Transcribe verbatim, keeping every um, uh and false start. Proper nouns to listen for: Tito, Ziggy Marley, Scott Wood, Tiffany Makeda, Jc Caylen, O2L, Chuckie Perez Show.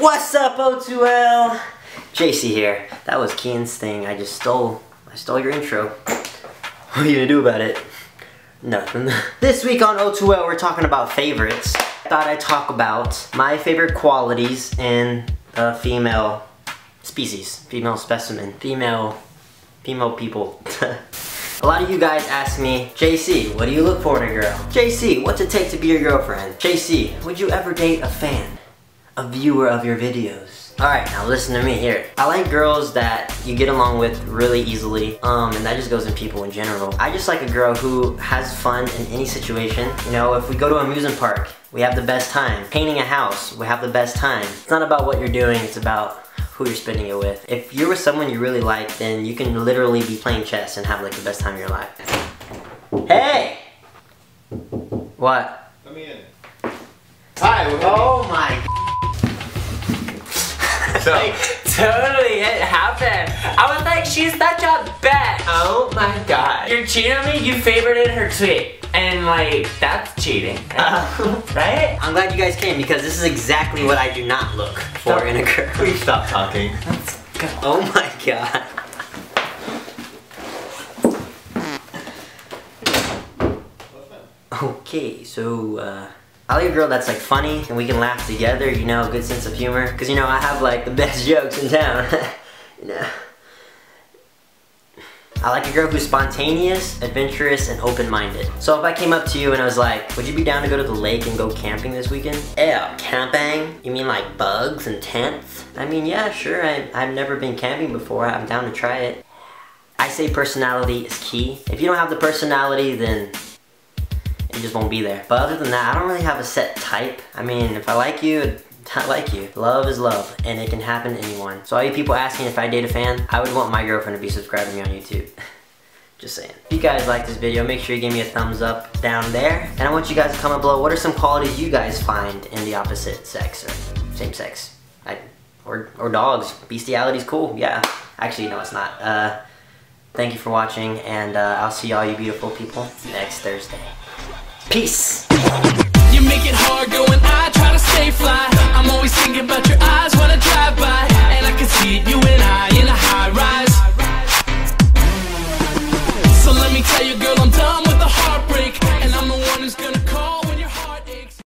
What's up, O two L? J C here. That was Caylen's thing. I just stole, I stole your intro. What are you gonna do about it? Nothing. This week on O two L, we're talking about favorites. I thought I'd talk about my favorite qualities in a female species, female specimen, female, female people. A lot of you guys ask me, J C, what do you look for in a girl? J C, what's it take to be your girlfriend? J C, would you ever date a fan? A viewer of your videos? Alright, now listen to me here. I like girls that you get along with really easily, um, and that just goes in people in general. I just like a girl who has fun in any situation. You know, if we go to an amusement park, we have the best time. Painting a house, we have the best time. It's not about what you're doing, it's about who you're spending it with. If you're with someone you really like, then you can literally be playing chess and have like the best time of your life. Hey! What? Come in. Hi, oh my so. Like, totally, it happened. I was like, she's such a bitch. Oh my god. You're cheating on me, you favorited her tweet. And like, that's cheating, right? Uh, right? I'm glad you guys came because this is exactly what I do not look for stop. in a girl. Please stop talking. Let's go. Oh my god. Okay, so uh, I like a girl that's like funny and we can laugh together, you know, good sense of humor. Cause you know, I have like the best jokes in town. You know. I like a girl who's spontaneous, adventurous, and open-minded. So if I came up to you and I was like, would you be down to go to the lake and go camping this weekend? Ew, camping? You mean like bugs and tents? I mean, yeah, sure, I, I've never been camping before. I'm down to try it. I say personality is key. If you don't have the personality, then it just won't be there. But other than that, I don't really have a set type. I mean, if I like you, I like you. Love is love, and it can happen to anyone. So all you people asking if I date a fan, I would want my girlfriend to be subscribing to me on YouTube. Just saying. If you guys like this video, make sure you give me a thumbs up down there. And I want you guys to comment below, what are some qualities you guys find in the opposite sex, or same sex, I, or, or dogs. Bestiality's cool, yeah. Actually, no, it's not. Uh, thank you for watching, and uh, I'll see all you beautiful people next Thursday. Peace. You make it hard going, I try to stay fly. I'm always thinking about your eyes.